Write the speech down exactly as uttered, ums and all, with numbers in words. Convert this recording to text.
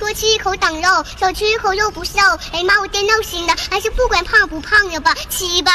多吃一口挡肉，少吃一口肉不瘦。哎妈，我电脑型的，还是不管胖不胖了吧，吃吧。